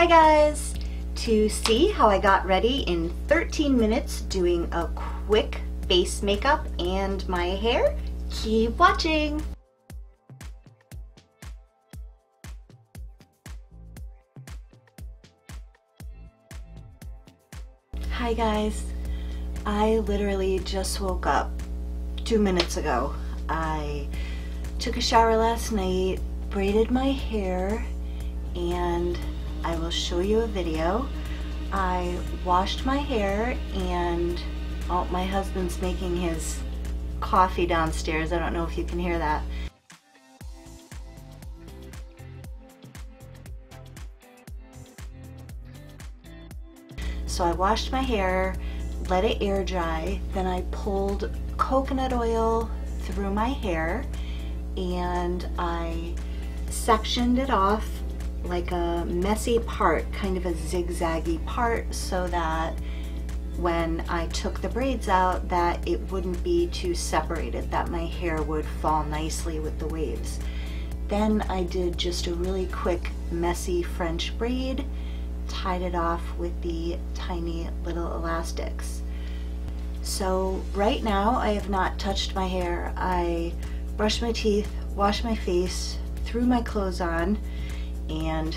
Hi guys! To see how I got ready in 13 minutes doing a quick face makeup and my hair, keep watching! Hi guys! I literally just woke up 2 minutes ago. I took a shower last night, braided my hair, and I will show you a video. I washed my hair and my husband's making his coffee downstairs. I don't know if you can hear that. So I washed my hair, let it air dry, then I pulled coconut oil through my hair and I sectioned it off like a messy part, kind of a zigzaggy part, so that when I took the braids out that it wouldn't be too separated, that my hair would fall nicely with the waves. Then I did just a really quick messy French braid, tied it off with the tiny little elastics. So right now I have not touched my hair. I brushed my teeth, washed my face, threw my clothes on, and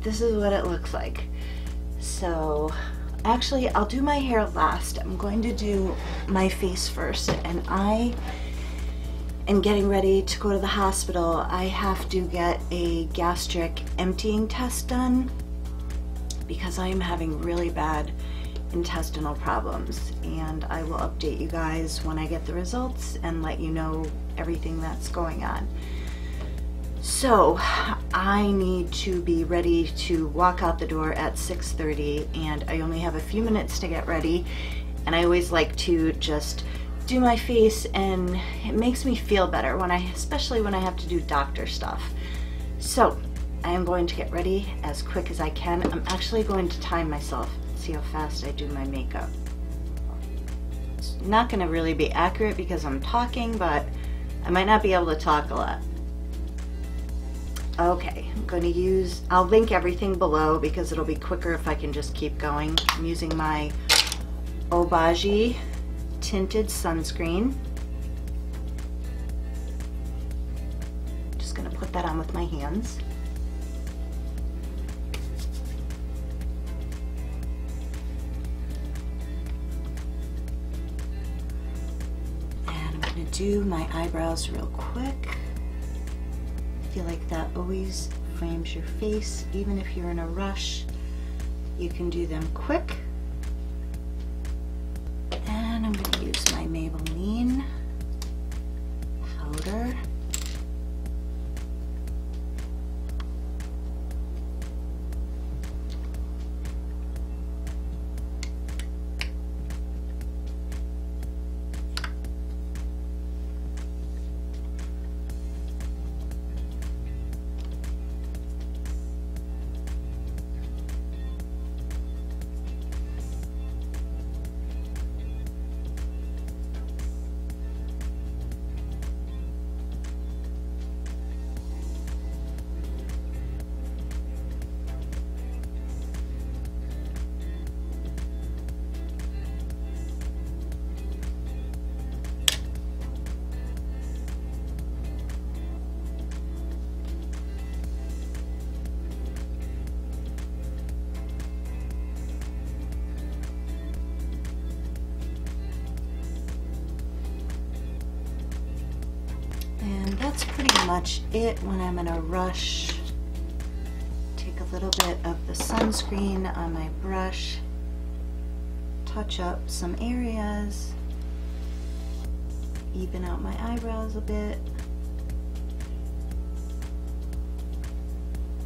this is what it looks like. So actually I'll do my hair last. I'm going to do my face first, and I am getting ready to go to the hospital. I have to get a gastric emptying test done because I am having really bad intestinal problems, and I will update you guys when I get the results and let you know everything that's going on. So I need to be ready to walk out the door at 6:30, and I only have a few minutes to get ready, and I always like to just do my face, and it makes me feel better when especially when I have to do doctor stuff. So I am going to get ready as quick as I can. I'm actually going to time myself, see how fast I do my makeup. It's not going to really be accurate because I'm talking, but I might not be able to talk a lot. Okay, I'm going to use, I'll link everything below because it'll be quicker if I can just keep going. I'm using my Obagi tinted sunscreen. I'm just going to put that on with my hands. And I'm going to do my eyebrows real quick. I feel like that always frames your face. Even if you're in a rush, you can do them quick. And I'm going to use my Maybelline powder. That's pretty much it. When I'm in a rush, take a little bit of the sunscreen on my brush, touch up some areas, even out my eyebrows a bit.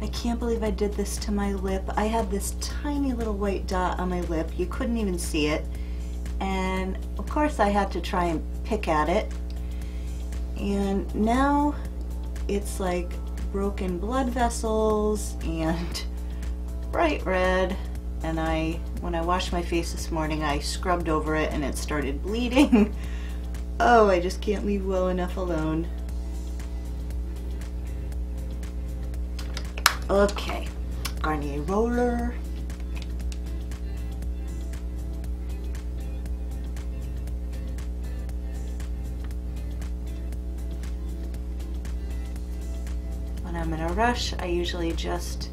I can't believe I did this to my lip. I had this tiny little white dot on my lip. You couldn't even see it. And of course I had to try and pick at it. And now it's like broken blood vessels and bright red, and when I washed my face this morning, I scrubbed over it and it started bleeding. Oh, I just can't leave well enough alone. Okay, Garnier roller. When I'm in a rush, I usually just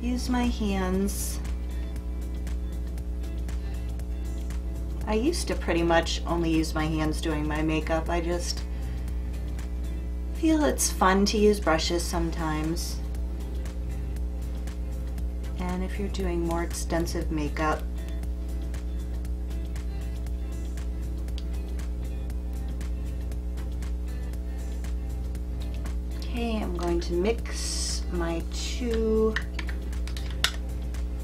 use my hands. I used to pretty much only use my hands doing my makeup. I just feel it's fun to use brushes sometimes. And if you're doing more extensive makeup, okay, I'm going to mix my two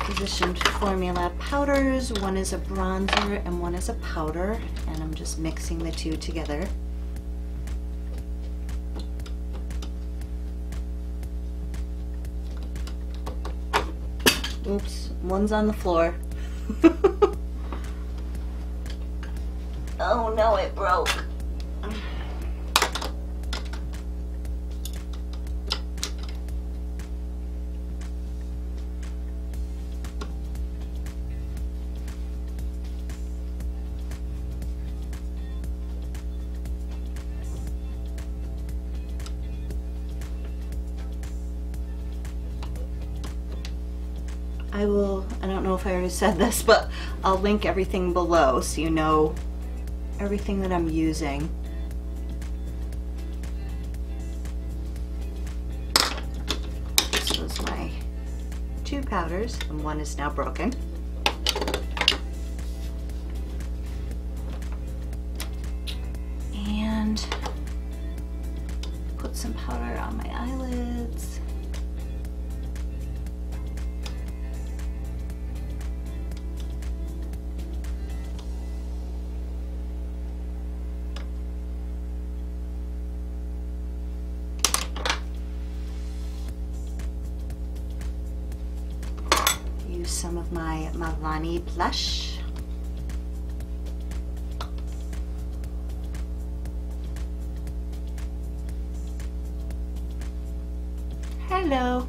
Physicians Formula powders. One is a bronzer and one is a powder, and I'm just mixing the two together. Oops, one's on the floor. Oh no, it broke. I don't know if I already said this, but I'll link everything below so you know everything that I'm using. This was my two powders, and one is now broken. And put some powder on my eyelids. Some of my Milani blush. Hello.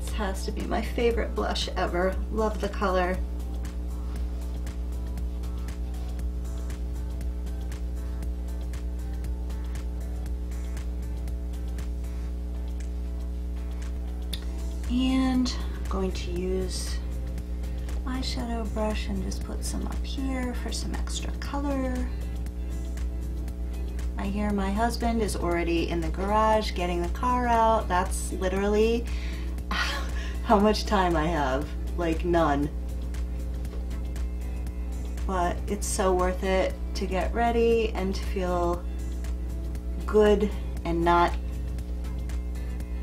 This has to be my favorite blush ever. Love the color. And I'm going to use my shadow brush and just put some up here for some extra color. I hear my husband is already in the garage getting the car out. That's literally how much time I have, like none. But it's so worth it to get ready and to feel good and not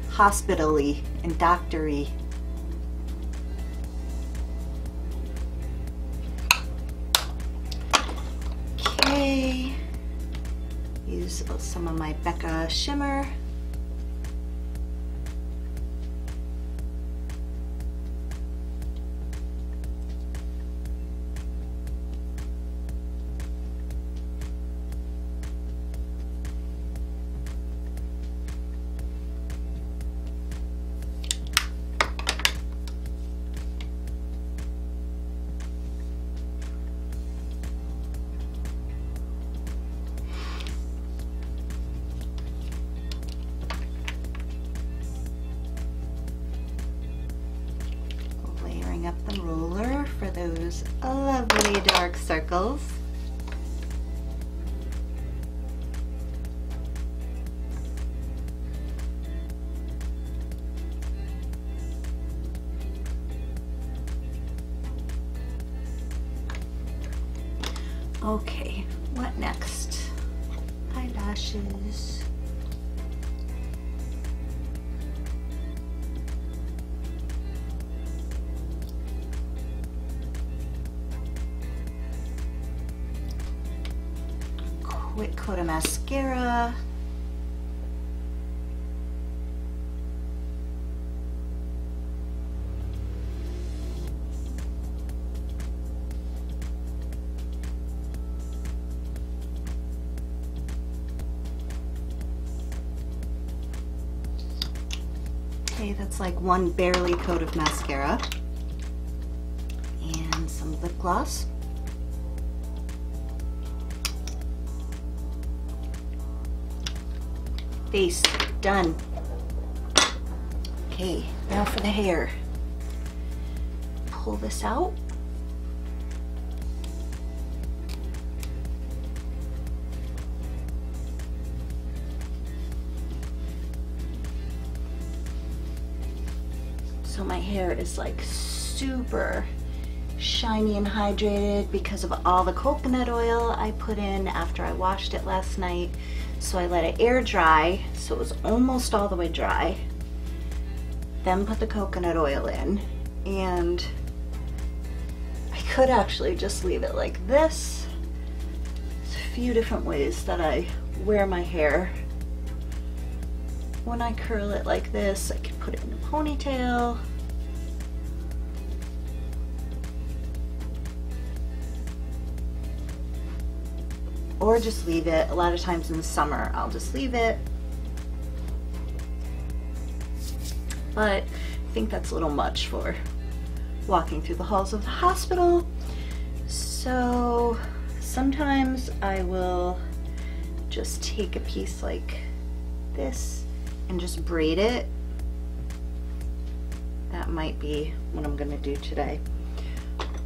hospitally and doctory. Okay, use some of my Becca shimmer. Roller for those lovely dark circles. Okay, what next? Eyelashes. Quick coat of mascara. say that's like one barely coat of mascara and some lip gloss. Face done. Okay, now for the hair. Pull this out. So my hair is like super shiny and hydrated because of all the coconut oil I put in after I washed it last night. So I let it air dry, so it was almost all the way dry. Then put the coconut oil in, and I could actually just leave it like this. There's a few different ways that I wear my hair. When I curl it like this, I could put it in a ponytail. Or just leave it. A lot of times in the summer, I'll just leave it. But I think that's a little much for walking through the halls of the hospital. So sometimes I will just take a piece like this and just braid it. That might be what I'm gonna do today.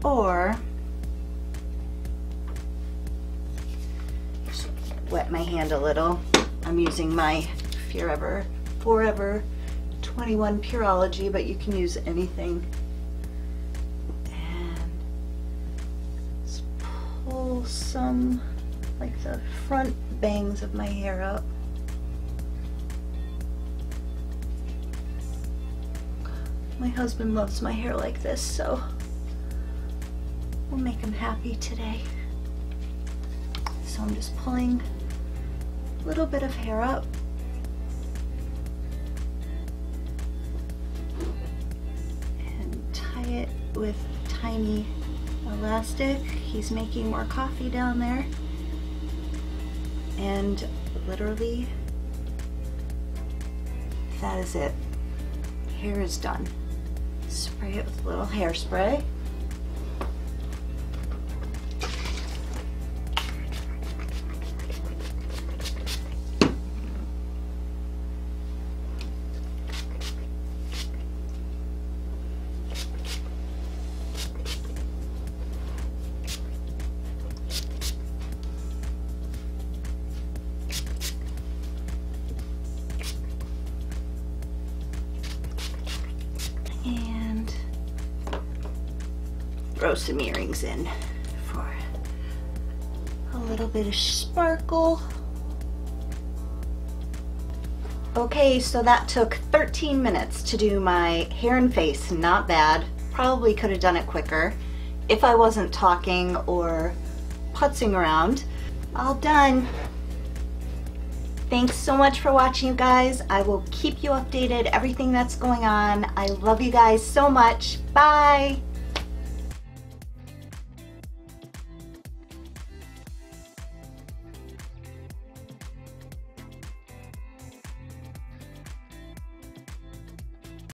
Or just wet my hand a little. I'm using my Forever 21 Pureology, but you can use anything. And just pull some, like the front bangs of my hair up. My husband loves my hair like this, so we'll make him happy today. So I'm just pulling a little bit of hair up. And tie it with tiny elastic. He's making more coffee down there. And literally, that is it. Hair is done. Spray it with a little hairspray. And throw some earrings in for a little bit of sparkle. Okay, so that took 13 minutes to do my hair and face. Not bad. Probably could have done it quicker if I wasn't talking or putzing around. All done. Thanks so much for watching, you guys. I will keep you updated, everything that's going on. I love you guys so much. Bye.